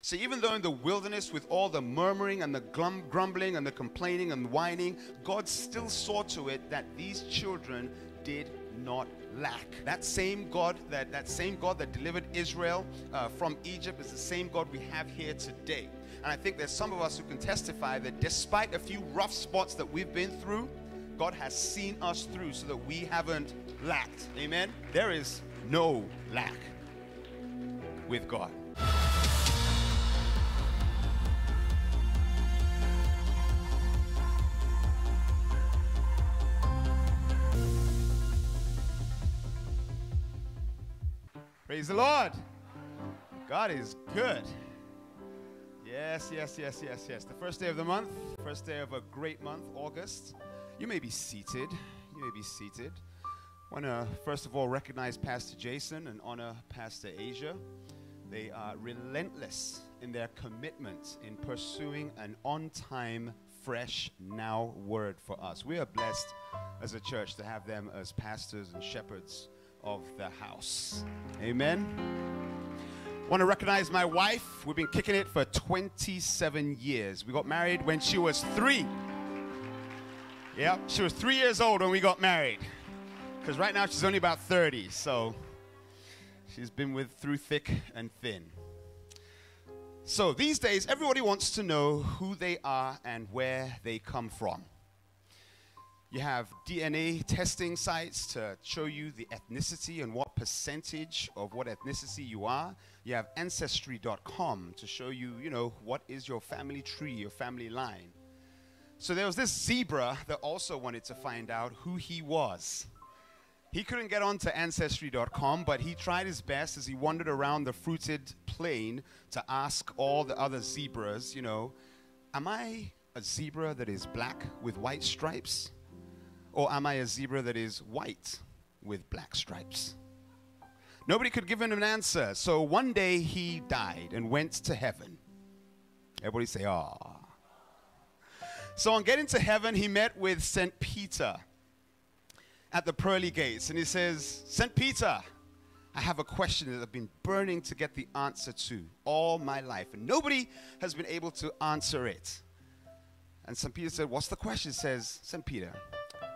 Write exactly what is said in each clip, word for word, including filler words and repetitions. See, even though in the wilderness with all the murmuring and the grumbling and the complaining and whining, God still saw to it that these children did not lack. That same God that, that same God that delivered Israel uh, from Egypt is the same God we have here today. And I think there's some of us who can testify that despite a few rough spots that we've been through, God has seen us through so that we haven't lacked. Amen? There is no lack with God. Praise the Lord. God is good. Yes, yes, yes, yes, yes. The first day of the month, first day of a great month, August. You may be seated. You may be seated. I want to, first of all, recognize Pastor Jason and honor Pastor Asia. They are relentless in their commitment in pursuing an on-time, fresh, now word for us. We are blessed as a church to have them as pastors and shepherds of the house. Amen. Want to recognize my wife. We've been kicking it for twenty-seven years. We got married when she was three. Yeah, she was three years old when we got married. Because right now she's only about thirty, so she's been with through thick and thin. So these days, everybody wants to know who they are and where they come from. You have D N A testing sites to show you the ethnicity and what percentage of what ethnicity you are. You have Ancestry dot com to show you, you know, what is your family tree, your family line. So there was this zebra that also wanted to find out who he was. He couldn't get onto Ancestry dot com, but he tried his best as he wandered around the fruited plain to ask all the other zebras, you know, am I a zebra that is black with white stripes? Or am I a zebra that is white with black stripes? Nobody could give him an answer. So one day he died and went to heaven. Everybody say, ah. So on getting to heaven, he met with Saint Peter at the pearly gates. And he says, Saint Peter, I have a question that I've been burning to get the answer to all my life. And nobody has been able to answer it. And Saint Peter said, what's the question? He says, Saint Peter,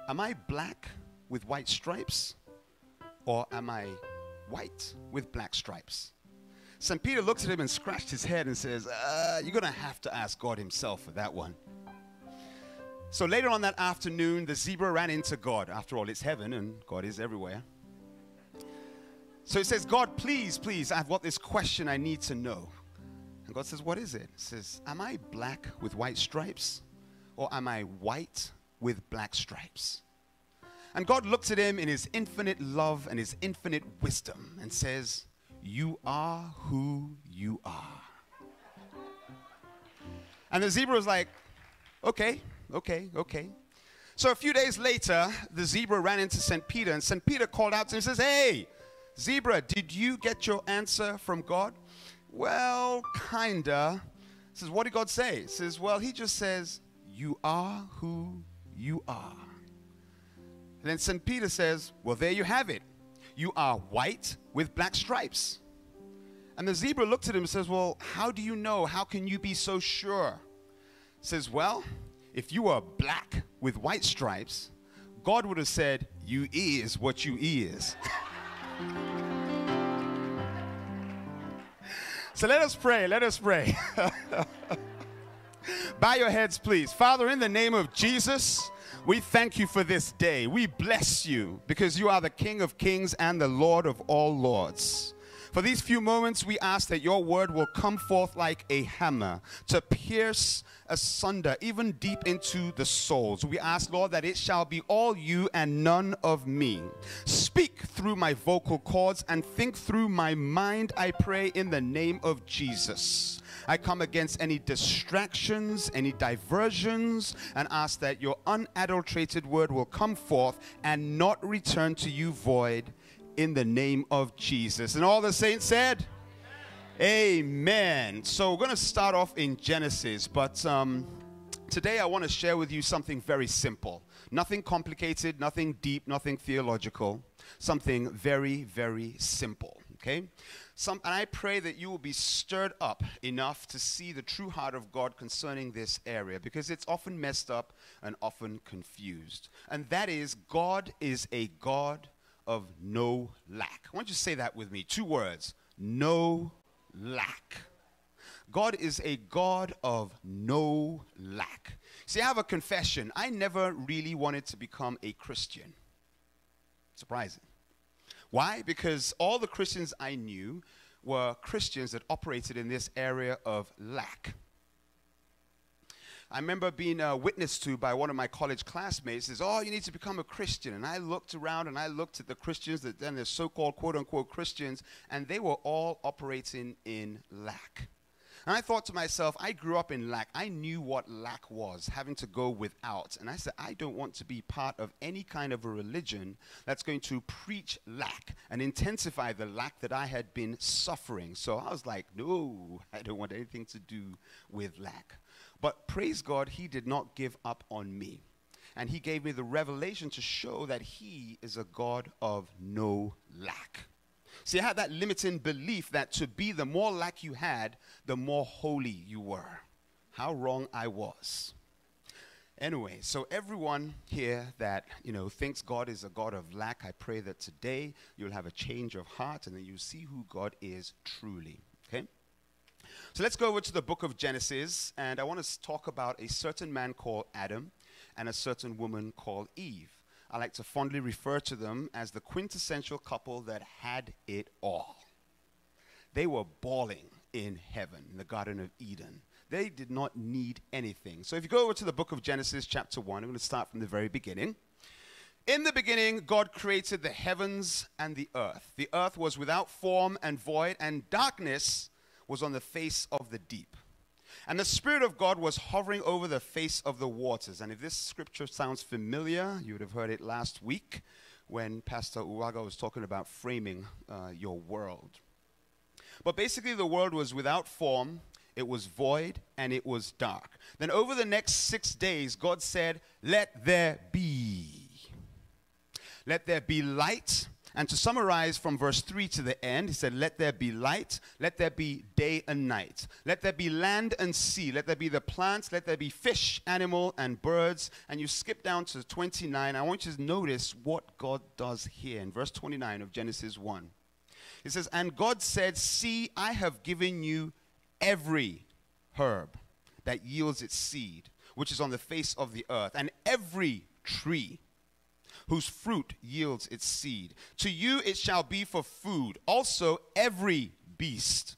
am I black with white stripes, or am I white with black stripes? Saint Peter looked at him and scratched his head and says, uh, you're going to have to ask God himself for that one. So later on that afternoon, the zebra ran into God. After all, it's heaven, and God is everywhere. So he says, God, please, please, I've got this question I need to know. And God says, what is it? He says, am I black with white stripes, or am I white with black stripes? And God looks at him in his infinite love and his infinite wisdom and says, you are who you are. And the zebra was like, okay, okay, okay. So a few days later, the zebra ran into Saint Peter, and Saint Peter called out to him and says, hey, zebra, did you get your answer from God? Well, kinda. He says, what did God say? He says, well, he just says, you are who you are. And then Saint Peter says, well, there you have it. You are white with black stripes. And the zebra looked at him and says, well, how do you know? How can you be so sure? He says, well, if you are black with white stripes, God would have said, you is what you is. So let us pray. Let us pray. Bow your heads, please. Father, in the name of Jesus, we thank you for this day. We bless you because you are the King of kings and the Lord of all lords. For these few moments, we ask that your word will come forth like a hammer to pierce asunder, even deep into the souls. We ask, Lord, that it shall be all you and none of me. Speak through my vocal cords and think through my mind, I pray, in the name of Jesus. I come against any distractions, any diversions, and ask that your unadulterated word will come forth and not return to you void, in the name of Jesus. And all the saints said, amen. So we're going to start off in Genesis, but um, today I want to share with you something very simple. Nothing complicated, nothing deep, nothing theological. Something very, very simple. okay? Some, and I pray that you will be stirred up enough to see the true heart of God concerning this area, because it's often messed up and often confused. And that is, God is a God of no lack. Why don't you say that with me? Two words. No lack. God is a God of no lack. See, I have a confession. I never really wanted to become a Christian. Surprising. Why? Because all the Christians I knew were Christians that operated in this area of lack. I remember being uh, witnessed to by one of my college classmates. He says, oh, you need to become a Christian. And I looked around and I looked at the Christians, that then the so-called quote-unquote Christians, and they were all operating in lack. And I thought to myself, I grew up in lack. I knew what lack was, having to go without. And I said, I don't want to be part of any kind of a religion that's going to preach lack and intensify the lack that I had been suffering. So I was like, no, I don't want anything to do with lack. But praise God, he did not give up on me. And he gave me the revelation to show that he is a God of no lack. See, I had that limiting belief that to be the more lack you had, the more holy you were. How wrong I was. Anyway, so everyone here that, you know, thinks God is a God of lack, I pray that today you'll have a change of heart and that you'll see who God is truly, okay? So let's go over to the book of Genesis, and I want to talk about a certain man called Adam and a certain woman called Eve. I like to fondly refer to them as the quintessential couple that had it all. They were bawling in heaven, in the Garden of Eden. They did not need anything. So if you go over to the book of Genesis chapter one, I'm going to start from the very beginning. In the beginning, God created the heavens and the earth. The earth was without form and void, and darkness was on the face of the deep. And the Spirit of God was hovering over the face of the waters. And if this scripture sounds familiar, you would have heard it last week when Pastor Uwaga was talking about framing uh, your world. But basically the world was without form, it was void, and it was dark. Then over the next six days, God said, let there be. Let there be light. And to summarize from verse three to the end, he said, let there be light, let there be day and night. Let there be land and sea, let there be the plants, let there be fish, animal, and birds. And you skip down to twenty-nine. I want you to notice what God does here in verse twenty-nine of Genesis one. He says, and God said, see, I have given you every herb that yields its seed, which is on the face of the earth, and every tree whose fruit yields its seed. To you it shall be for food. Also every beast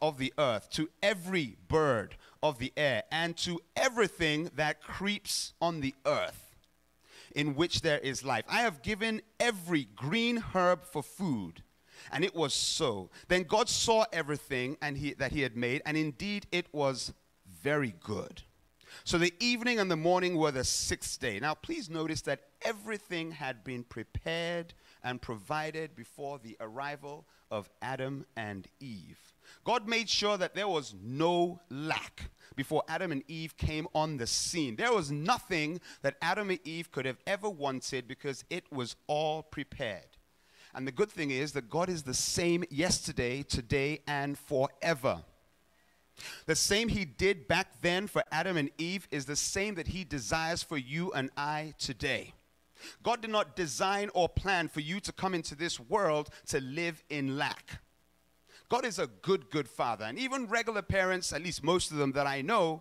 of the earth, to every bird of the air, and to everything that creeps on the earth in which there is life. I have given every green herb for food. And it was so. Then God saw everything and he, that he had made, and indeed it was very good. So the evening and the morning were the sixth day. Now, please notice that everything had been prepared and provided before the arrival of Adam and Eve. God made sure that there was no lack before Adam and Eve came on the scene. There was nothing that Adam and Eve could have ever wanted because it was all prepared. And the good thing is that God is the same yesterday, today, and forever. The same he did back then for Adam and Eve is the same that he desires for you and I today. God did not design or plan for you to come into this world to live in lack. God is a good, good father. And even regular parents, at least most of them that I know,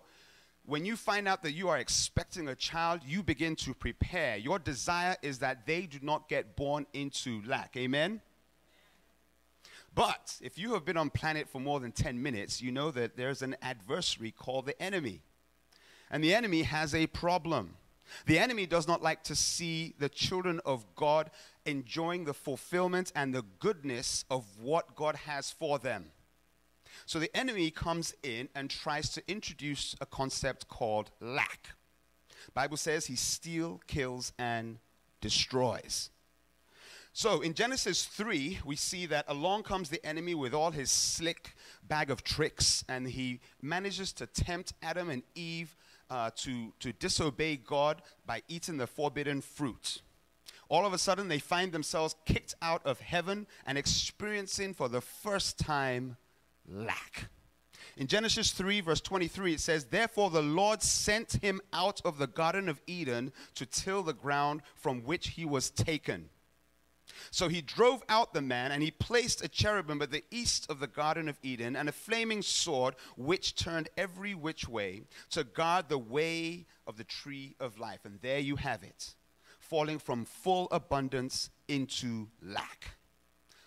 when you find out that you are expecting a child, you begin to prepare. Your desire is that they do not get born into lack. Amen? But if you have been on planet for more than ten minutes, you know that there's an adversary called the enemy. And the enemy has a problem. The enemy does not like to see the children of God enjoying the fulfillment and the goodness of what God has for them. So the enemy comes in and tries to introduce a concept called lack. The Bible says he steals, kills, and destroys. So in Genesis three, we see that along comes the enemy with all his slick bag of tricks, and he manages to tempt Adam and Eve uh, to, to disobey God by eating the forbidden fruit. all of a sudden they find themselves kicked out of heaven and experiencing for the first time lack. In Genesis three, verse twenty-three, it says, "Therefore the Lord sent him out of the Garden of Eden to till the ground from which he was taken. So he drove out the man, and he placed a cherubim at the east of the Garden of Eden, and a flaming sword which turned every which way to guard the way of the tree of life." And there you have it, falling from full abundance into lack.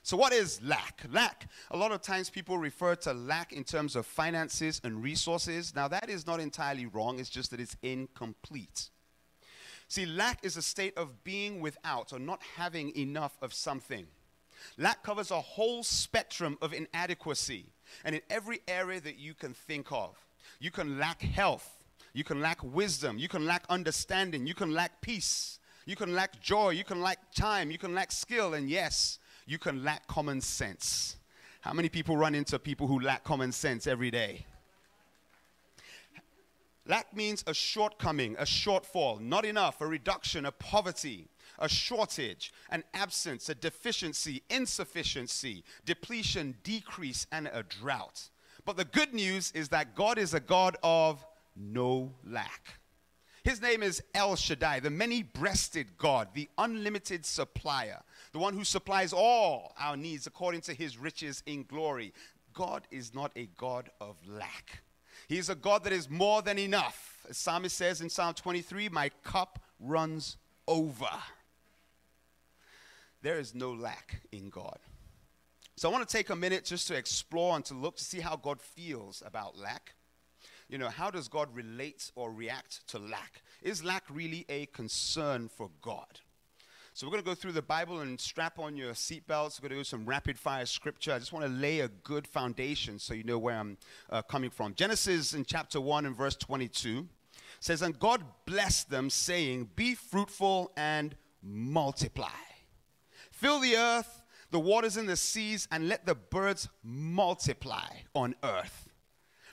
So what is lack? Lack. A lot of times people refer to lack in terms of finances and resources. Now that is not entirely wrong, it's just that it's incomplete. See, lack is a state of being without or not having enough of something. Lack covers a whole spectrum of inadequacy, and in every area that you can think of. You can lack health, you can lack wisdom, you can lack understanding, you can lack peace, you can lack joy, you can lack time, you can lack skill, and yes, you can lack common sense. How many people run into people who lack common sense every day? Lack means a shortcoming, a shortfall, not enough, a reduction, a poverty, a shortage, an absence, a deficiency, insufficiency, depletion, decrease, and a drought. But the good news is that God is a God of no lack. His name is El Shaddai, the many-breasted God, the unlimited supplier, the one who supplies all our needs according to his riches in glory. God is not a God of lack. He is a God that is more than enough. As Psalmist says in Psalm twenty-three, "My cup runs over." There is no lack in God. So I want to take a minute just to explore and to look to see how God feels about lack. You know, how does God relate or react to lack? Is lack really a concern for God? So we're going to go through the Bible and strap on your seatbelts. We're going to do some rapid-fire scripture. I just want to lay a good foundation so you know where I'm uh, coming from. Genesis in chapter one and verse twenty-two says, "And God blessed them, saying, 'Be fruitful and multiply. Fill the earth, the waters in the seas, and let the birds multiply on earth.'"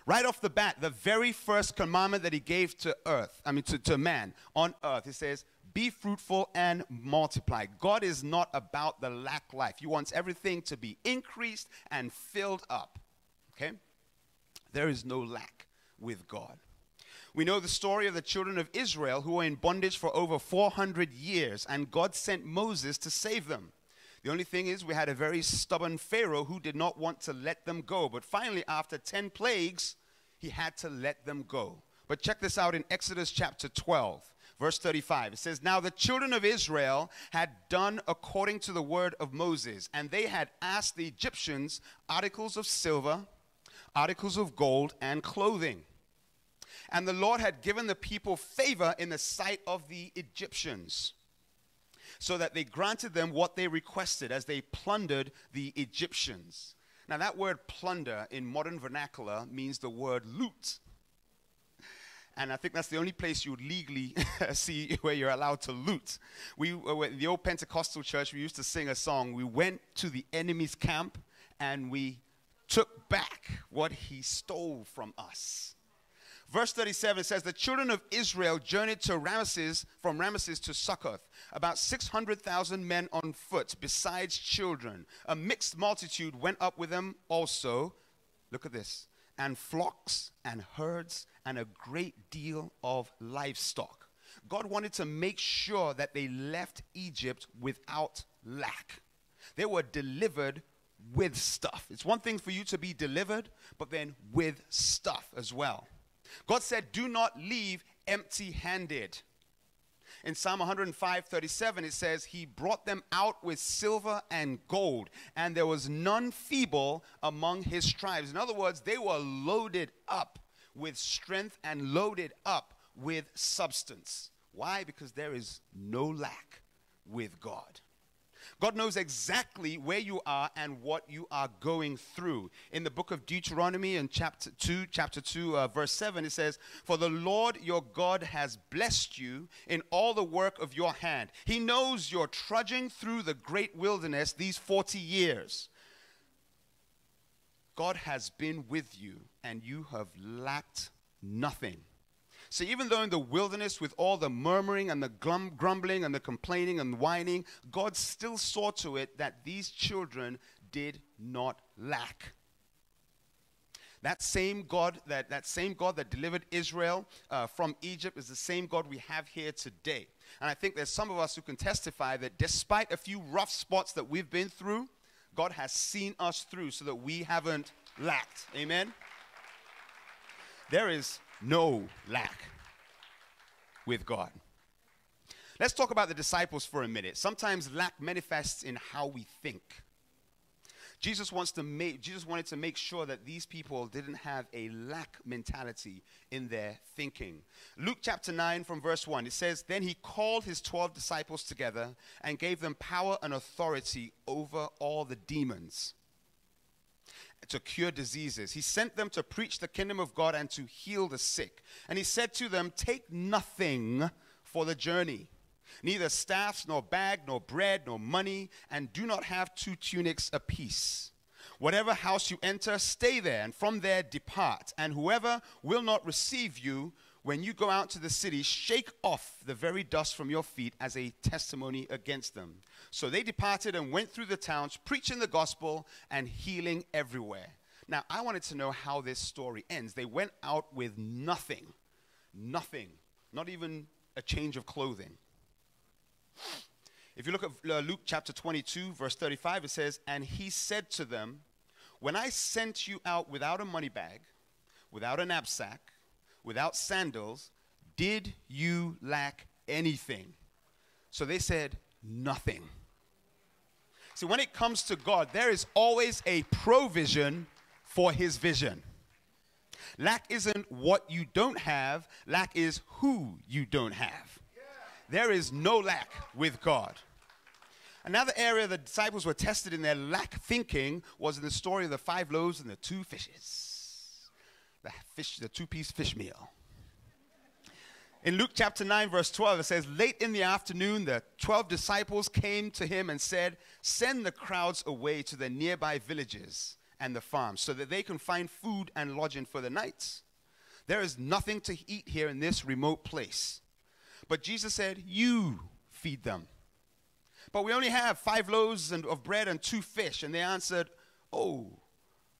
Right off the bat, the very first commandment that he gave to earth, I mean to, to man on earth, he says, "Be fruitful and multiply." God is not about the lack life. He wants everything to be increased and filled up. Okay? There is no lack with God. We know the story of the children of Israel who were in bondage for over four hundred years, and God sent Moses to save them. The only thing is we had a very stubborn Pharaoh who did not want to let them go. But finally, after ten plagues, he had to let them go. But check this out in Exodus chapter twelve. Verse thirty-five, it says, "Now the children of Israel had done according to the word of Moses, and they had asked the Egyptians articles of silver, articles of gold, and clothing. And the Lord had given the people favor in the sight of the Egyptians, so that they granted them what they requested as they plundered the Egyptians." Now that word plunder in modern vernacular means the word loot. And I think that's the only place you would legally see where you're allowed to loot. We, uh, the old Pentecostal church, we used to sing a song, "We went to the enemy's camp and we took back what he stole from us." Verse thirty-seven says, "The children of Israel journeyed to Rameses, from Rameses to Succoth, about six hundred thousand men on foot, besides children. A mixed multitude went up with them also," look at this, "and flocks and herds and a great deal of livestock." God wanted to make sure that they left Egypt without lack. They were delivered with stuff. It's one thing for you to be delivered, but then with stuff as well. God said, "Do not leave empty-handed." In Psalm one oh five, thirty-seven, it says, "He brought them out with silver and gold, and there was none feeble among his tribes." In other words, they were loaded up with strength and loaded up with substance. Why? Because there is no lack with God. God knows exactly where you are and what you are going through. In the book of Deuteronomy in chapter two, chapter two, verse seven, it says, "For the Lord your God has blessed you in all the work of your hand. He knows you're trudging through the great wilderness these forty years. God has been with you, and you have lacked nothing. So even though in the wilderness with all the murmuring and the glum, grumbling and the complaining and whining, God still saw to it that these children did not lack. That same God that, that same God that delivered Israel uh, from Egypt is the same God we have here today. And I think there's some of us who can testify that despite a few rough spots that we've been through, God has seen us through so that we haven't lacked. Amen? There is no lack with God. Let's talk about the disciples for a minute. Sometimes lack manifests in how we think. Jesus wants to make, Jesus wanted to make sure that these people didn't have a lack mentality in their thinking. Luke chapter nine from verse one, it says, "Then he called his twelve disciples together and gave them power and authority over all the demons, to cure diseases. He sent them to preach the kingdom of God and to heal the sick. And he said to them, take nothing for the journey, neither staffs, nor bag, nor bread, nor money, and do not have two tunics apiece. Whatever house you enter, stay there, and from there depart. And whoever will not receive you, when you go out to the city, shake off the very dust from your feet as a testimony against them. So they departed and went through the towns, preaching the gospel and healing everywhere." Now, I wanted to know how this story ends. They went out with nothing, nothing, not even a change of clothing. If you look at Luke chapter twenty-two, verse thirty-five, it says, "And he said to them, when I sent you out without a money bag, without a knapsack, without sandals, did you lack anything?" So they said, nothing. See, when it comes to God, there is always a provision for his vision. Lack isn't what you don't have. Lack is who you don't have. There is no lack with God. Another area the disciples were tested in their lack thinking was in the story of the five loaves and the two fishes. The fish, the two-piece fish meal. In Luke chapter nine, verse twelve, it says, "Late in the afternoon, the twelve disciples came to him and said, send the crowds away to the nearby villages and the farms so that they can find food and lodging for the night. There is nothing to eat here in this remote place." But Jesus said, "You feed them." "But we only have five loaves and, of bread and two fish." And they answered, "Oh,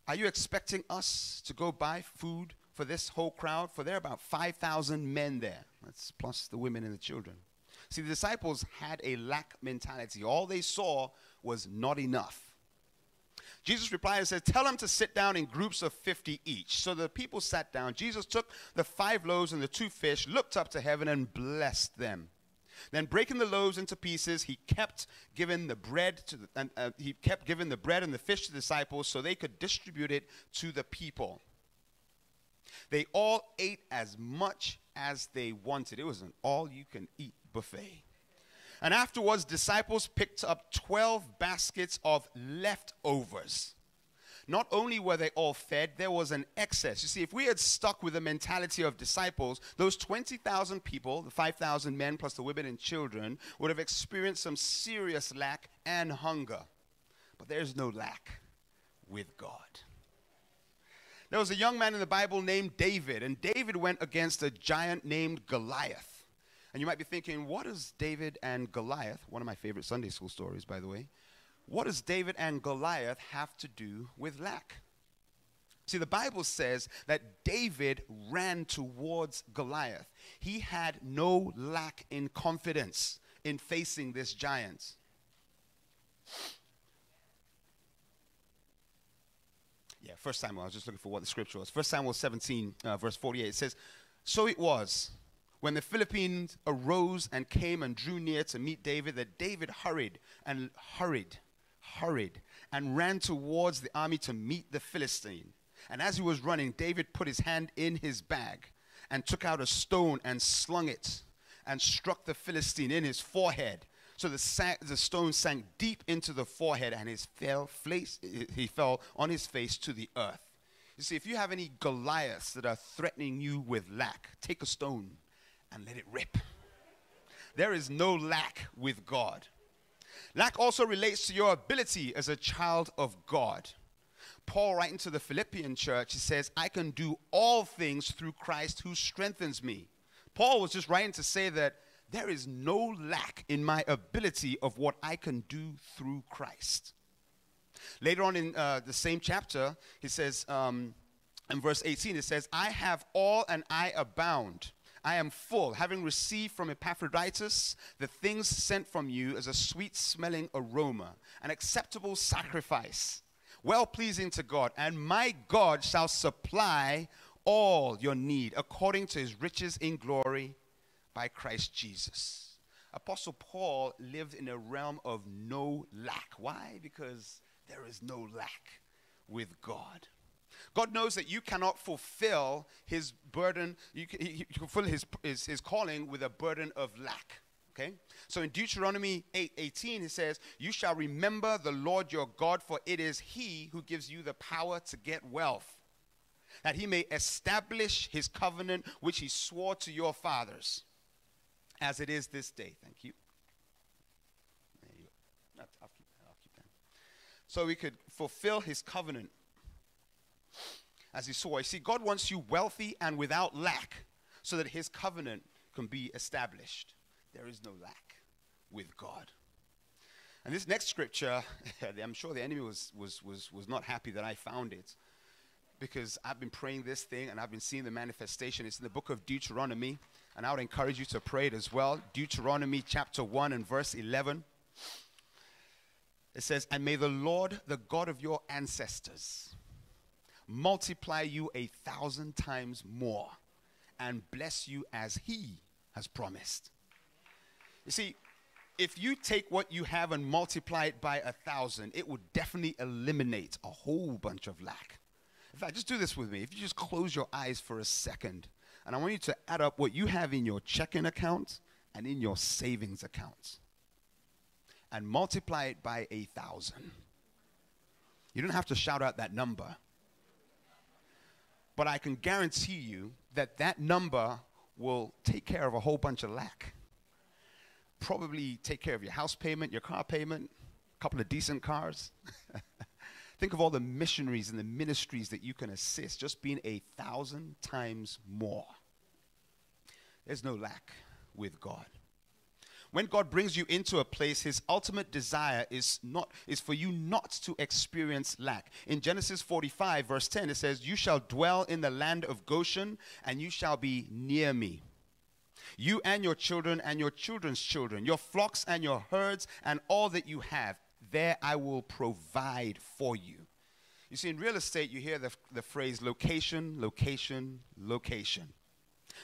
are you expecting us to go buy food for this whole crowd?" For there are about five thousand men there. That's plus the women and the children. See, the disciples had a lack mentality. All they saw was not enough. Jesus replied and said, "Tell them to sit down in groups of fifty each." So the people sat down. Jesus took the five loaves and the two fish, looked up to heaven, and blessed them. Then, breaking the loaves into pieces, he kept giving the bread to the, and, uh, he kept giving the bread and the fish to the disciples so they could distribute it to the people. They all ate as much as they wanted. It was an all-you-can-eat buffet. And afterwards, disciples picked up twelve baskets of leftovers. Not only were they all fed, there was an excess. You see, if we had stuck with the mentality of disciples, those twenty thousand people, the five thousand men plus the women and children, would have experienced some serious lack and hunger. But there's no lack with God. There was a young man in the Bible named David, and David went against a giant named Goliath. And you might be thinking, what is David and Goliath, one of my favorite Sunday school stories, by the way, what does David and Goliath have to do with lack? See, the Bible says that David ran towards Goliath. He had no lack in confidence in facing this giant. Yeah, First Samuel, I was just looking for what the scripture was. First Samuel seventeen, uh, verse forty-eight, it says, "So it was, when the Philistines arose and came and drew near to meet David, that David hurried and hurried, hurried, and ran towards the army to meet the Philistine. And as he was running, David put his hand in his bag and took out a stone and slung it and struck the Philistine in his forehead. So the, sa the stone sank deep into the forehead and his fell face, he fell on his face to the earth." You see, if you have any Goliaths that are threatening you with lack, take a stone and let it rip. There is no lack with God. Lack also relates to your ability as a child of God. Paul, writing to the Philippian church, he says, "I can do all things through Christ who strengthens me." Paul was just writing to say that there is no lack in my ability of what I can do through Christ. Later on in uh, the same chapter, he says, um, in verse eighteen, it says, I have all and I abound. I am full, having received from Epaphroditus the things sent from you as a sweet-smelling aroma, an acceptable sacrifice, well-pleasing to God. And my God shall supply all your need according to his riches in glory by Christ Jesus. Apostle Paul lived in a realm of no lack. Why? Because there is no lack with God. God knows that you cannot fulfill his burden, you can, you can fulfill his, his, his calling with a burden of lack, okay? So in Deuteronomy eight eighteen, it says, you shall remember the Lord your God, for it is he who gives you the power to get wealth, that he may establish his covenant, which he swore to your fathers, as it is this day. Thank you. There you go. I'll keep that. I'll keep that. So we could fulfill his covenant. As he saw, you see, God wants you wealthy and without lack so that his covenant can be established. There is no lack with God. And this next scripture, I'm sure the enemy was, was, was, was not happy that I found it, because I've been praying this thing and I've been seeing the manifestation. It's in the book of Deuteronomy, and I would encourage you to pray it as well. Deuteronomy chapter one and verse eleven. It says, and may the Lord, the God of your ancestors, multiply you a thousand times more and bless you as he has promised. You see, if you take what you have and multiply it by a thousand, it would definitely eliminate a whole bunch of lack. In fact, just do this with me. If you just close your eyes for a second, and I want you to add up what you have in your checking account and in your savings account and multiply it by a thousand. You don't have to shout out that number. But I can guarantee you that that number will take care of a whole bunch of lack. Probably take care of your house payment, your car payment, a couple of decent cars. Think of all the missionaries and the ministries that you can assist, just being a thousand times more. There's no lack with God. When God brings you into a place, his ultimate desire is not is for you not to experience lack. In Genesis forty-five, verse ten, it says, you shall dwell in the land of Goshen, and you shall be near me. You and your children and your children's children, your flocks and your herds, and all that you have, there I will provide for you. You see, in real estate, you hear the, the phrase location, location, location.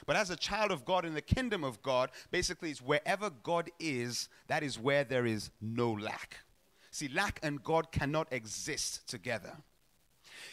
But as a child of God in the kingdom of God, basically it's wherever God is, that is where there is no lack. See, lack and God cannot exist together.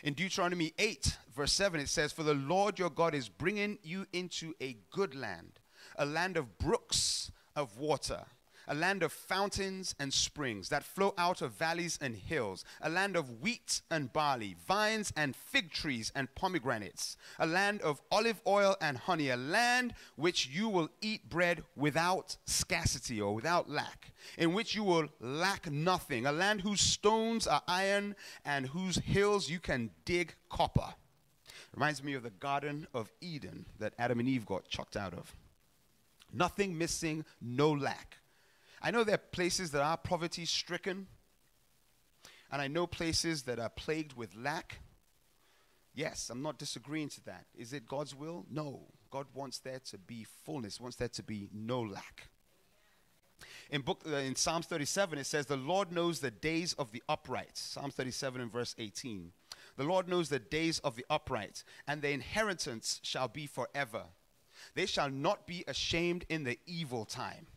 In Deuteronomy eight, verse seven, it says, for the Lord your God is bringing you into a good land, a land of brooks of water, a land of fountains and springs that flow out of valleys and hills, a land of wheat and barley, vines and fig trees and pomegranates, a land of olive oil and honey, a land which you will eat bread without scarcity or without lack, in which you will lack nothing, a land whose stones are iron and whose hills you can dig copper. Reminds me of the Garden of Eden that Adam and Eve got chucked out of. Nothing missing, no lack. I know there are places that are poverty-stricken, and I know places that are plagued with lack. Yes, I'm not disagreeing to that. Is it God's will? No. God wants there to be fullness, wants there to be no lack. In, book, uh, in Psalms thirty-seven, it says, the Lord knows the days of the upright. Psalm thirty-seven and verse eighteen. The Lord knows the days of the upright, and their inheritance shall be forever. They shall not be ashamed in the evil time.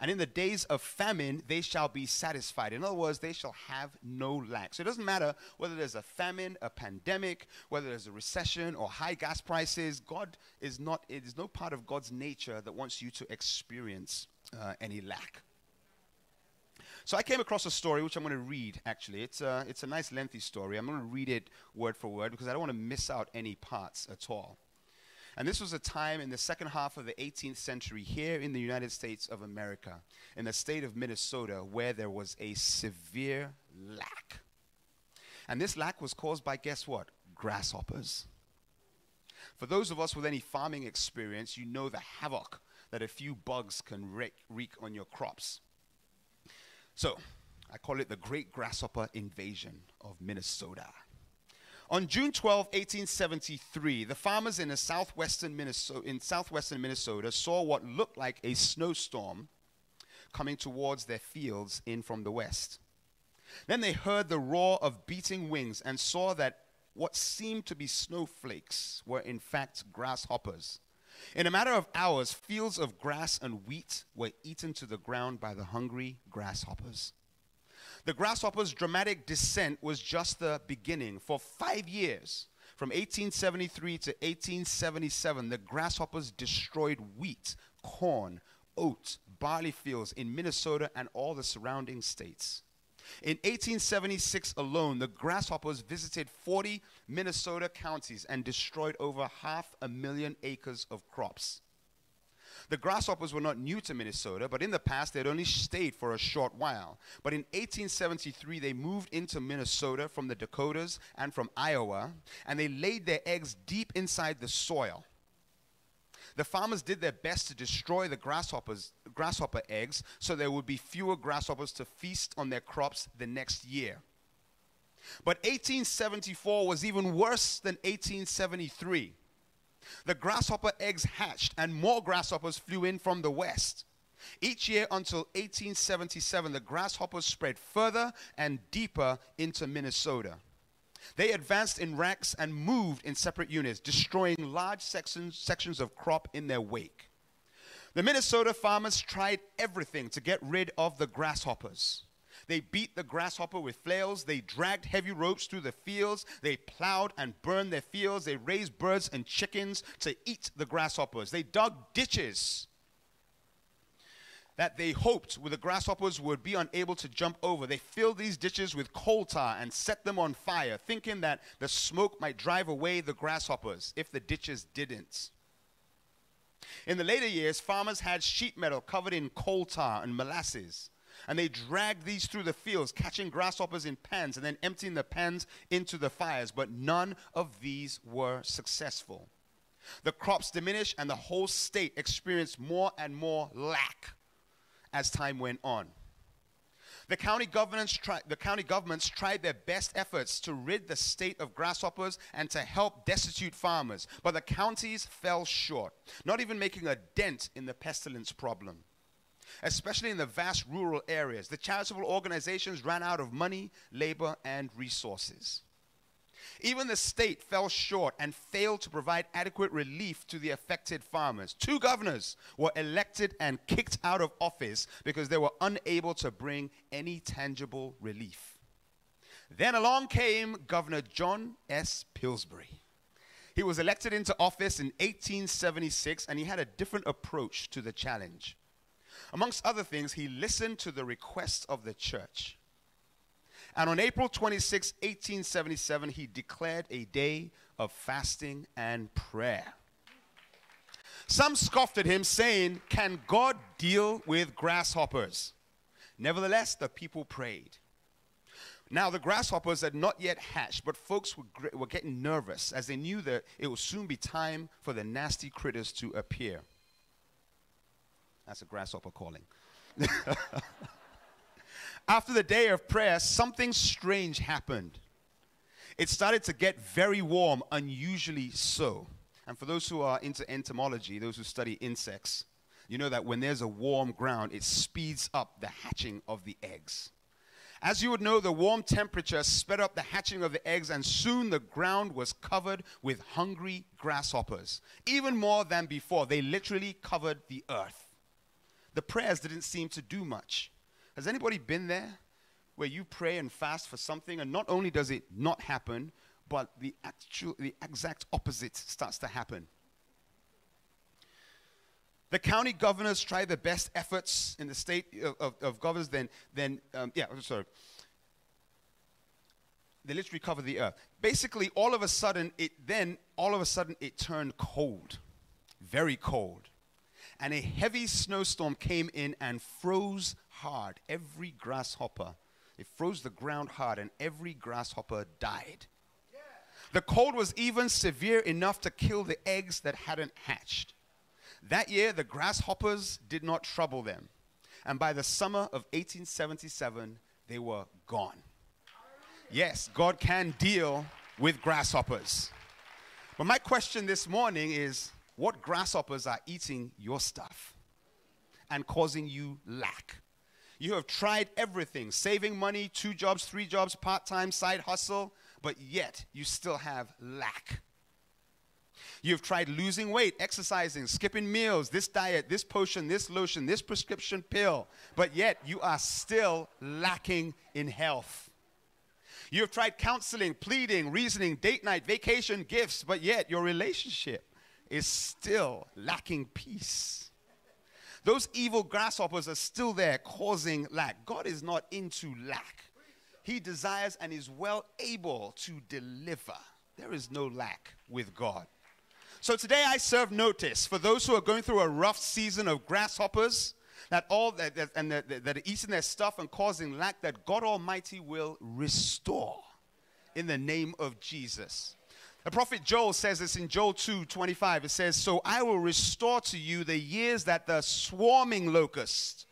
And in the days of famine, they shall be satisfied. In other words, they shall have no lack. So it doesn't matter whether there's a famine, a pandemic, whether there's a recession or high gas prices. God is not, it is no part of God's nature that wants you to experience uh, any lack. So I came across a story, which I'm going to read, actually. It's a, it's a nice lengthy story. I'm going to read it word for word because I don't want to miss out any parts at all. And this was a time in the second half of the eighteenth century here in the United States of America, in the state of Minnesota, where there was a severe lack. And this lack was caused by, guess what? Grasshoppers. For those of us with any farming experience, you know the havoc that a few bugs can wreak, wreak on your crops. So, I call it the Great Grasshopper Invasion of Minnesota. On June twelfth, eighteen seventy-three, the farmers in, the southwestern, Minnesota, in southwestern Minnesota saw what looked like a snowstorm coming towards their fields in from the west. Then they heard the roar of beating wings and saw that what seemed to be snowflakes were in fact grasshoppers. In a matter of hours, fields of grass and wheat were eaten to the ground by the hungry grasshoppers. The grasshopper's dramatic descent was just the beginning. For five years, from eighteen seventy-three to eighteen seventy-seven, the grasshoppers destroyed wheat, corn, oats, barley fields in Minnesota and all the surrounding states. In eighteen seventy-six alone, the grasshoppers visited forty Minnesota counties and destroyed over half a million acres of crops. The grasshoppers were not new to Minnesota, but in the past they had only stayed for a short while. But in eighteen seventy-three, they moved into Minnesota from the Dakotas and from Iowa, and they laid their eggs deep inside the soil. The farmers did their best to destroy the grasshoppers, grasshopper eggs so there would be fewer grasshoppers to feast on their crops the next year. But eighteen seventy-four was even worse than eighteen seventy-three. The grasshopper eggs hatched and more grasshoppers flew in from the west. Each year until eighteen seventy-seven, the grasshoppers spread further and deeper into Minnesota. They advanced in ranks and moved in separate units, destroying large sections, sections of crop in their wake. The Minnesota farmers tried everything to get rid of the grasshoppers. They beat the grasshopper with flails. They dragged heavy ropes through the fields. They plowed and burned their fields. They raised birds and chickens to eat the grasshoppers. They dug ditches that they hoped the grasshoppers would be unable to jump over. They filled these ditches with coal tar and set them on fire, thinking that the smoke might drive away the grasshoppers if the ditches didn't. In the later years, farmers had sheet metal covered in coal tar and molasses, and they dragged these through the fields, catching grasshoppers in pans and then emptying the pans into the fires, but none of these were successful. The crops diminished, and the whole state experienced more and more lack as time went on. The county governments tri- the county governments tried their best efforts to rid the state of grasshoppers and to help destitute farmers, but the counties fell short, not even making a dent in the pestilence problem. Especially in the vast rural areas, the charitable organizations ran out of money, labor, and resources. Even the state fell short and failed to provide adequate relief to the affected farmers. Two governors were elected and kicked out of office because they were unable to bring any tangible relief. Then along came Governor John S. Pillsbury. He was elected into office in eighteen seventy-six, and he had a different approach to the challenge. Amongst other things, he listened to the requests of the church. And on April twenty-sixth, eighteen seventy-seven, he declared a day of fasting and prayer. Some scoffed at him, saying, "Can God deal with grasshoppers?" Nevertheless, the people prayed. Now, the grasshoppers had not yet hatched, but folks were, were getting nervous as they knew that it would soon be time for the nasty critters to appear. That's a grasshopper calling. After the day of prayer, something strange happened. It started to get very warm, unusually so. And for those who are into entomology, those who study insects, you know that when there's a warm ground, it speeds up the hatching of the eggs. As you would know, the warm temperature sped up the hatching of the eggs, and soon the ground was covered with hungry grasshoppers. Even more than before, they literally covered the earth. The prayers didn't seem to do much. Has anybody been there where you pray and fast for something, and not only does it not happen, but the actual, the exact opposite starts to happen? The county governors tried their best efforts in the state of, of, of governors, then, then um, yeah, I'm sorry. They literally covered the earth. Basically, all of a sudden, it then, all of a sudden, it turned cold, very cold. And a heavy snowstorm came in and froze hard every grasshopper. It froze the ground hard, and every grasshopper died. Yeah. The cold was even severe enough to kill the eggs that hadn't hatched. That year, the grasshoppers did not trouble them. And by the summer of eighteen seventy-seven, they were gone. Yes, God can deal with grasshoppers. But my question this morning is, what grasshoppers are eating your stuff and causing you lack? You have tried everything, saving money, two jobs, three jobs, part-time, side hustle, but yet you still have lack. You've tried losing weight, exercising, skipping meals, this diet, this potion, this lotion, this prescription pill, but yet you are still lacking in health. You've tried counseling, pleading, reasoning, date night, vacation, gifts, but yet your relationship is still lacking peace. Those evil grasshoppers are still there causing lack. God is not into lack. He desires and is well able to deliver. There is no lack with God. So today I serve notice for those who are going through a rough season of grasshoppers that all that, that, and that, that are eating their stuff and causing lack, that God Almighty will restore in the name of Jesus. The prophet Joel says this in Joel two twenty-five. It says, "So I will restore to you the years that the swarming locust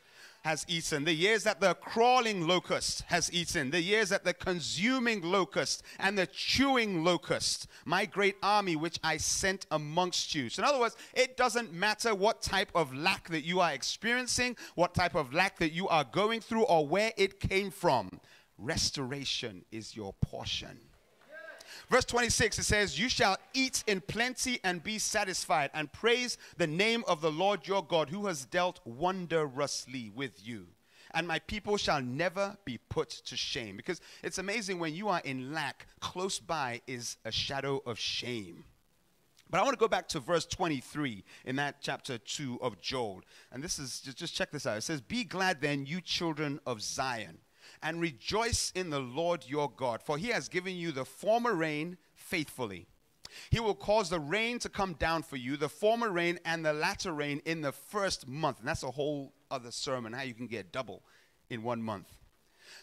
has eaten, the years that the crawling locust has eaten, the years that the consuming locust and the chewing locust, my great army which I sent amongst you." So in other words, it doesn't matter what type of lack that you are experiencing, what type of lack that you are going through, or where it came from. Restoration is your portion. Verse twenty-six, it says, "You shall eat in plenty and be satisfied, and praise the name of the Lord your God, who has dealt wondrously with you. And my people shall never be put to shame." Because it's amazing, when you are in lack, close by is a shadow of shame. But I want to go back to verse twenty-three in that chapter two of Joel. And this is, just check this out. It says, "Be glad then, you children of Zion, and rejoice in the Lord your God, for he has given you the former rain faithfully. He will cause the rain to come down for you, the former rain and the latter rain in the first month." And that's a whole other sermon, how you can get double in one month.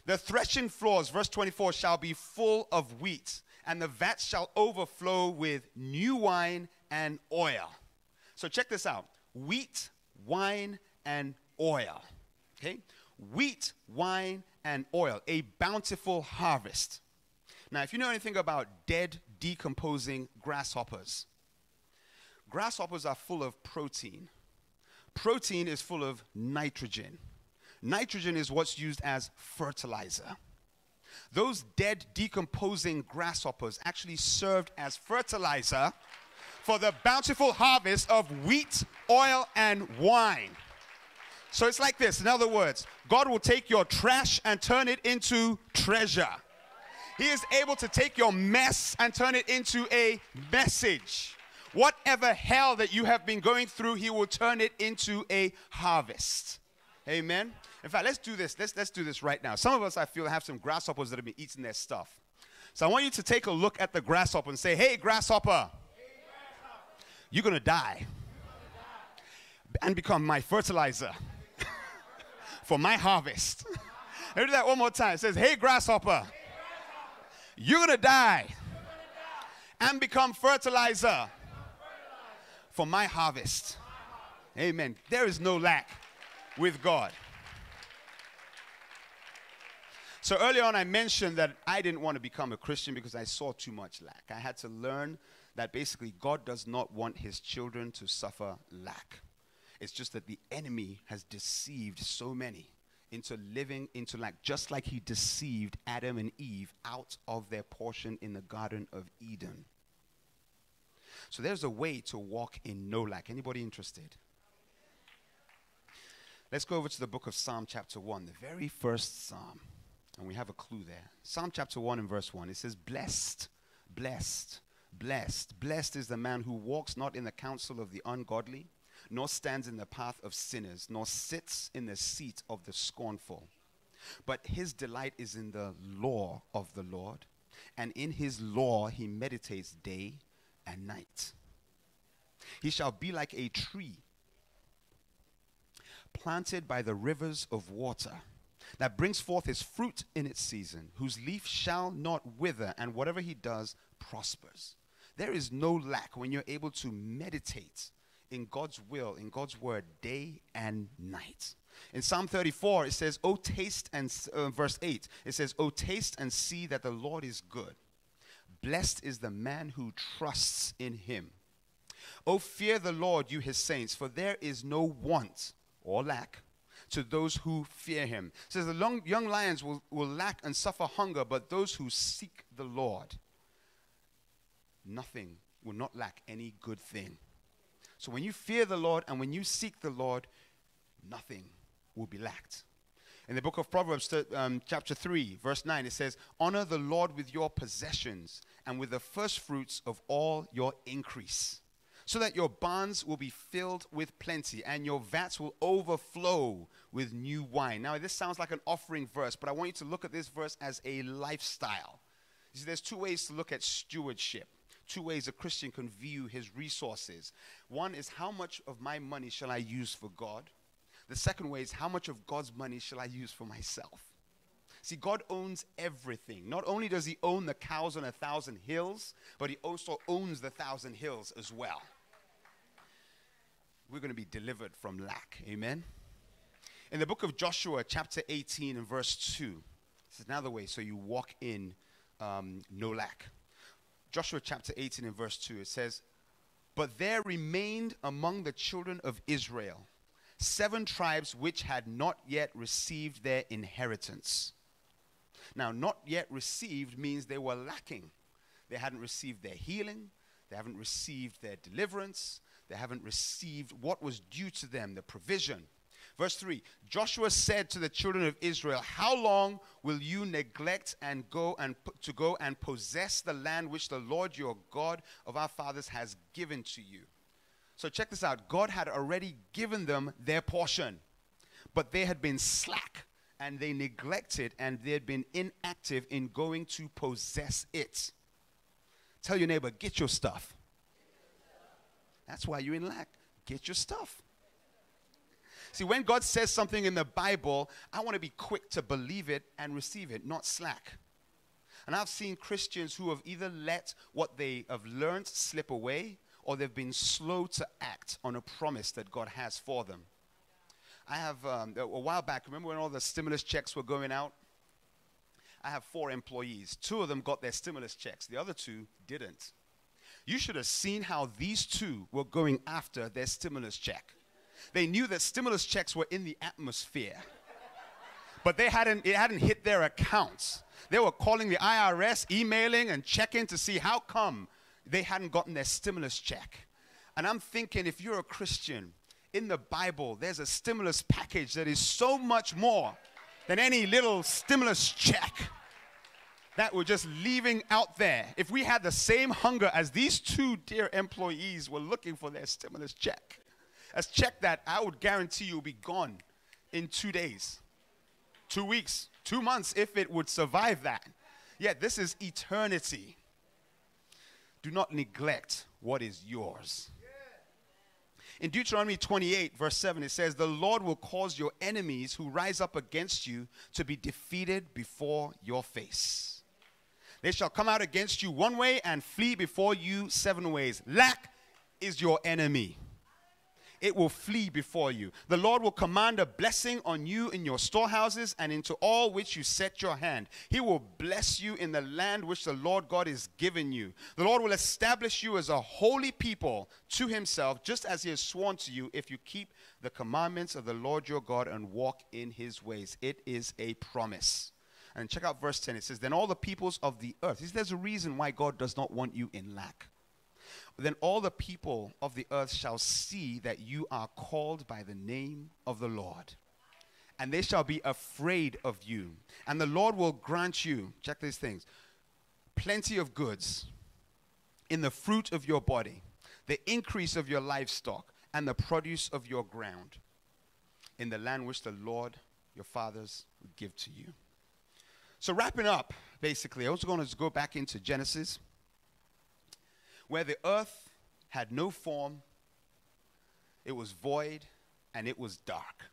"The threshing floors," verse twenty-four, "shall be full of wheat, and the vats shall overflow with new wine and oil." So check this out. Wheat, wine, and oil. Okay? Wheat, wine, and oil, a bountiful harvest. Now, if you know anything about dead, decomposing grasshoppers, grasshoppers are full of protein. Protein is full of nitrogen. Nitrogen is what's used as fertilizer. Those dead, decomposing grasshoppers actually served as fertilizer for the bountiful harvest of wheat, oil, and wine. So it's like this. In other words, God will take your trash and turn it into treasure. He is able to take your mess and turn it into a message. Whatever hell that you have been going through, he will turn it into a harvest. Amen. In fact, let's do this. Let's, let's do this right now. Some of us, I feel, have some grasshoppers that have been eating their stuff. So I want you to take a look at the grasshopper and say, "Hey, grasshopper, hey, grasshopper. You're going to die and become my fertilizer for my harvest." Let me do that one more time. It says, "Hey, grasshopper, hey, grasshopper. You're going to die, die and become fertilizer, become fertilizer for my harvest. my harvest." Amen. There is no lack with God. So earlier on, I mentioned that I didn't want to become a Christian because I saw too much lack. I had to learn that basically God does not want his children to suffer lack. It's just that the enemy has deceived so many into living into lack, just like he deceived Adam and Eve out of their portion in the Garden of Eden. So there's a way to walk in no lack. Anybody interested? Let's go over to the book of Psalm chapter one, the very first Psalm. And we have a clue there. Psalm chapter one and verse one. It says, "Blessed, blessed, blessed, blessed is the man who walks not in the counsel of the ungodly, nor stands in the path of sinners, nor sits in the seat of the scornful. But his delight is in the law of the Lord, and in his law he meditates day and night. He shall be like a tree planted by the rivers of water that brings forth his fruit in its season, whose leaf shall not wither, and whatever he does prospers. There is no lack when you're able to meditate in God's will, in God's word, day and night. In Psalm thirty-four, it says, "O taste and," uh, verse eight, it says, "O taste and see that the Lord is good. Blessed is the man who trusts in him. O fear the Lord, you his saints, for there is no want or lack to those who fear him." It says, "The long, young lions will, will lack and suffer hunger, but those who seek the Lord, nothing will not lack any good thing." So when you fear the Lord and when you seek the Lord, nothing will be lacked. In the book of Proverbs, um, chapter three, verse nine, it says, "Honor the Lord with your possessions and with the first fruits of all your increase, so that your barns will be filled with plenty and your vats will overflow with new wine." Now, this sounds like an offering verse, but I want you to look at this verse as a lifestyle. You see, there's two ways to look at stewardship. Two ways a Christian can view his resources. One is, how much of my money shall I use for God? The second way is, how much of God's money shall I use for myself? See, God owns everything. Not only does he own the cows on a thousand hills, but he also owns the thousand hills as well. We're going to be delivered from lack. Amen? In the book of Joshua, chapter eighteen and verse two, it says another way, so you walk in um, no lack. Joshua chapter eighteen and verse two, it says, "But there remained among the children of Israel seven tribes which had not yet received their inheritance." Now, not yet received means they were lacking. They hadn't received their healing. They haven't received their deliverance. They haven't received what was due to them, the provision. Verse three, "Joshua said to the children of Israel, how long will you neglect and go and to go and possess the land which the Lord your God of our fathers has given to you?" So check this out. God had already given them their portion, but they had been slack and they neglected and they had been inactive in going to possess it. Tell your neighbor, get your stuff. That's why you're in lack. Get your stuff. See, when God says something in the Bible, I want to be quick to believe it and receive it, not slack. And I've seen Christians who have either let what they have learned slip away, or they've been slow to act on a promise that God has for them. I have, um, a while back, remember when all the stimulus checks were going out? I have four employees. Two of them got their stimulus checks. The other two didn't. You should have seen how these two were going after their stimulus check. They knew that stimulus checks were in the atmosphere, but they hadn't, it hadn't hit their accounts. They were calling the I R S, emailing, and checking to see how come they hadn't gotten their stimulus check. And I'm thinking, if you're a Christian, in the Bible, there's a stimulus package that is so much more than any little stimulus check that we're just leaving out there. If we had the same hunger as these two dear employees were looking for their stimulus check, as check that, I would guarantee you'll be gone in two days, two weeks, two months, if it would survive that. Yet yeah, this is eternity. Do not neglect what is yours. In Deuteronomy twenty-eight, verse seven, it says, "The Lord will cause your enemies who rise up against you to be defeated before your face. They shall come out against you one way and flee before you seven ways." Lack is your enemy. It will flee before you. "The Lord will command a blessing on you in your storehouses and into all which you set your hand. He will bless you in the land which the Lord God has given you. The Lord will establish you as a holy people to himself, just as he has sworn to you, if you keep the commandments of the Lord your God and walk in his ways." It is a promise. And check out verse ten. It says, "Then all the peoples of the earth," there's a reason why God does not want you in lack, "then all the people of the earth shall see that you are called by the name of the Lord, and they shall be afraid of you. And the Lord will grant you," check these things, "plenty of goods in the fruit of your body, the increase of your livestock, and the produce of your ground, in the land which the Lord your fathers would give to you." So wrapping up, basically, I was going to go back into Genesis, where the earth had no form, it was void, and it was dark.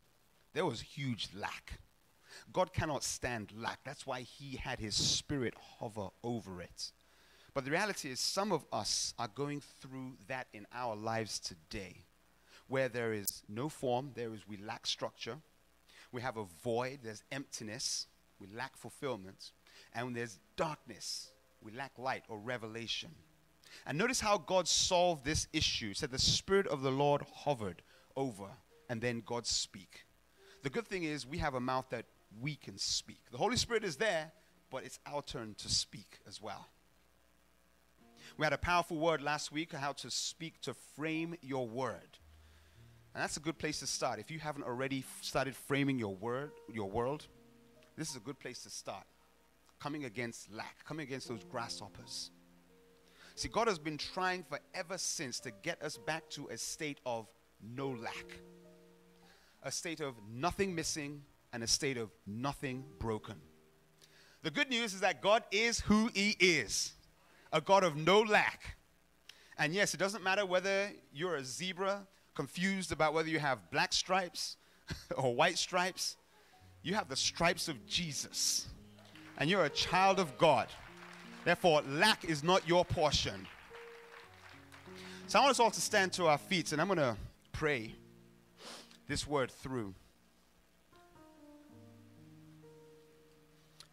There was huge lack. God cannot stand lack. That's why he had his spirit hover over it. But the reality is some of us are going through that in our lives today, where there is no form, there is we lack structure, we have a void, there's emptiness, we lack fulfillment, and there's darkness, we lack light or revelation. And notice how God solved this issue. He said the Spirit of the Lord hovered over, and then God speak. The good thing is we have a mouth that we can speak. The Holy Spirit is there, but it's our turn to speak as well. We had a powerful word last week on how to speak, to frame your word. And that's a good place to start. If you haven't already f- started framing your word, your world, this is a good place to start. Coming against lack, coming against those grasshoppers. See, God has been trying forever since to get us back to a state of no lack. A state of nothing missing and a state of nothing broken. The good news is that God is who he is. A God of no lack. And yes, it doesn't matter whether you're a zebra, confused about whether you have black stripes or white stripes. You have the stripes of Jesus. And you're a child of God. Therefore, lack is not your portion. So I want us all to stand to our feet, and I'm going to pray this word through.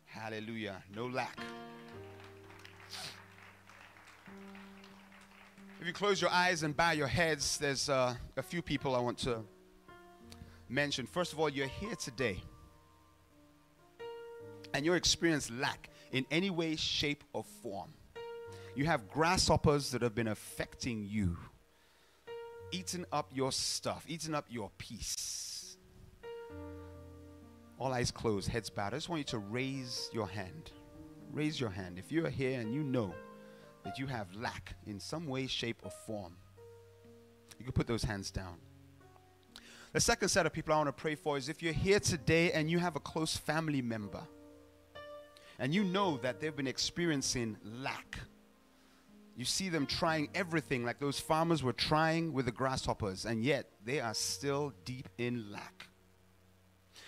Hallelujah. No lack. If you close your eyes and bow your heads, there's uh, a few people I want to mention. First of all, you're here today, and you're experiencing lack in any way, shape, or form. You have grasshoppers that have been affecting you, eating up your stuff, eating up your peace. All eyes closed, heads bowed. I just want you to raise your hand. Raise your hand. If you are here and you know that you have lack in some way, shape, or form, you can put those hands down. The second set of people I want to pray for is if you're here today and you have a close family member, and you know that they've been experiencing lack. You see them trying everything like those farmers were trying with the grasshoppers, and yet they are still deep in lack.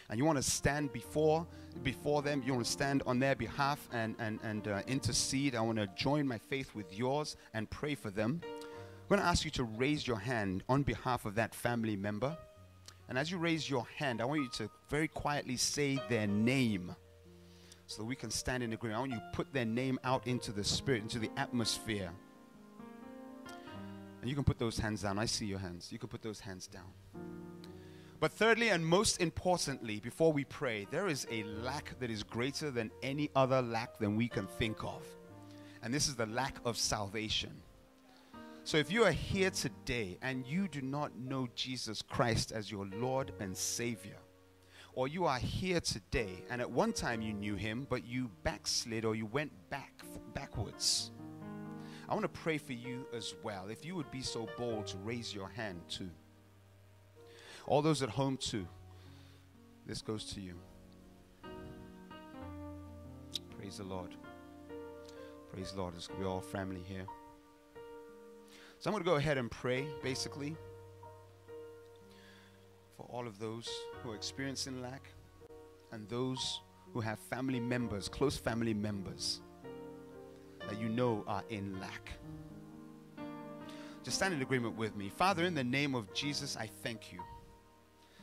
And you want to stand before before them. You want to stand on their behalf and, and, and uh, intercede. I want to join my faith with yours and pray for them. I'm going to ask you to raise your hand on behalf of that family member. And as you raise your hand, I want you to very quietly say their name, so that we can stand in agreement. I want you to put their name out into the spirit, into the atmosphere. And you can put those hands down. I see your hands. You can put those hands down. But thirdly, and most importantly, before we pray, there is a lack that is greater than any other lack than we can think of. And this is the lack of salvation. So if you are here today and you do not know Jesus Christ as your Lord and Savior, or you are here today, and at one time you knew him, but you backslid or you went back backwards. I want to pray for you as well. If you would be so bold to raise your hand too. All those at home too. This goes to you. Praise the Lord. Praise the Lord. We're all family here. So I'm going to go ahead and pray, basically, for all of those who are experiencing lack and those who have family members, close family members that you know are in lack. Just stand in agreement with me. Father, in the name of Jesus, I thank you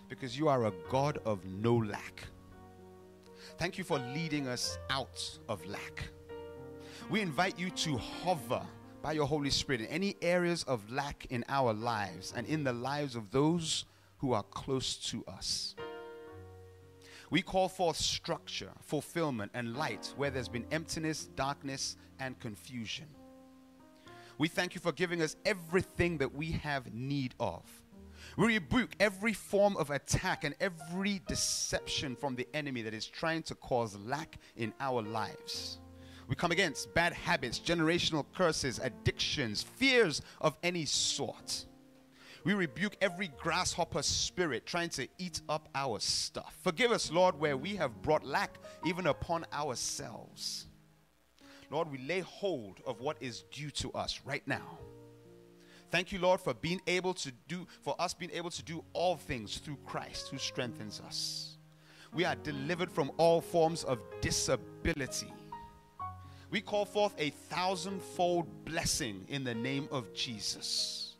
because you are a God of no lack. Thank you for leading us out of lack. We invite you to hover by your Holy Spirit in any areas of lack in our lives and in the lives of those who are close to us. We call forth structure, fulfillment, and light where there's been emptiness, darkness, and confusion. We thank you for giving us everything that we have need of. We rebuke every form of attack and every deception from the enemy that is trying to cause lack in our lives. We come against bad habits, generational curses, addictions, fears of any sort. We rebuke every grasshopper spirit trying to eat up our stuff. Forgive us, Lord, where we have brought lack even upon ourselves. Lord, we lay hold of what is due to us right now. Thank you, Lord, for being able to do, for us being able to do all things through Christ who strengthens us. We are delivered from all forms of disability. We call forth a thousandfold blessing in the name of Jesus.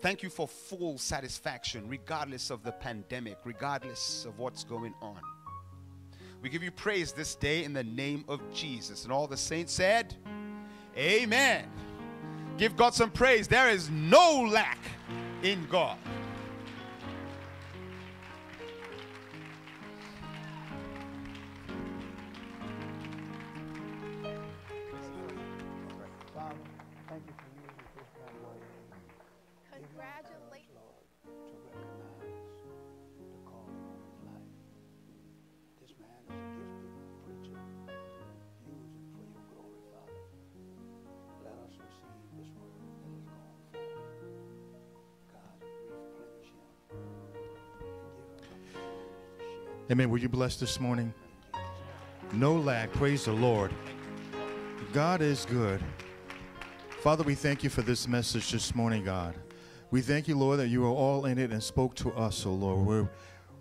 Thank you for full satisfaction, regardless of the pandemic, regardless of what's going on. We give you praise this day in the name of Jesus. And all the saints said, amen. Give God some praise. There is no lack in God. Amen. Were you blessed this morning? No lack. Praise the Lord. God is good. Father, we thank you for this message this morning, God. We thank you, Lord, that you were all in it and spoke to us, oh Lord. Where,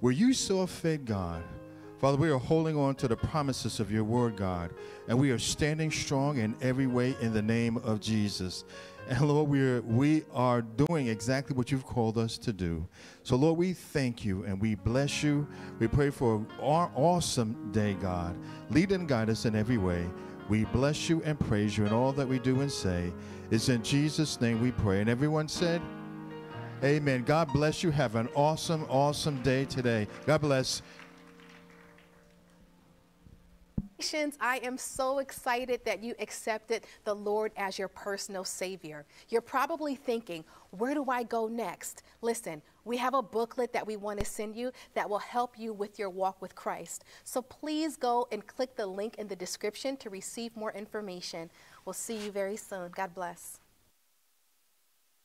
where you saw fit, God. Father, we are holding on to the promises of your word, God. And we are standing strong in every way in the name of Jesus. And Lord, we are, we are doing exactly what you've called us to do. So Lord, we thank you and we bless you. We pray for our awesome day, God. Lead and guide us in every way. We bless you and praise you in all that we do and say. It's in Jesus' name we pray. And everyone said, amen. God bless you. Have an awesome, awesome day today. God bless. I am so excited that you accepted the Lord as your personal Savior. You're probably thinking, where do I go next? Listen, we have a booklet that we want to send you that will help you with your walk with Christ. So please go and click the link in the description to receive more information. We'll see you very soon. God bless.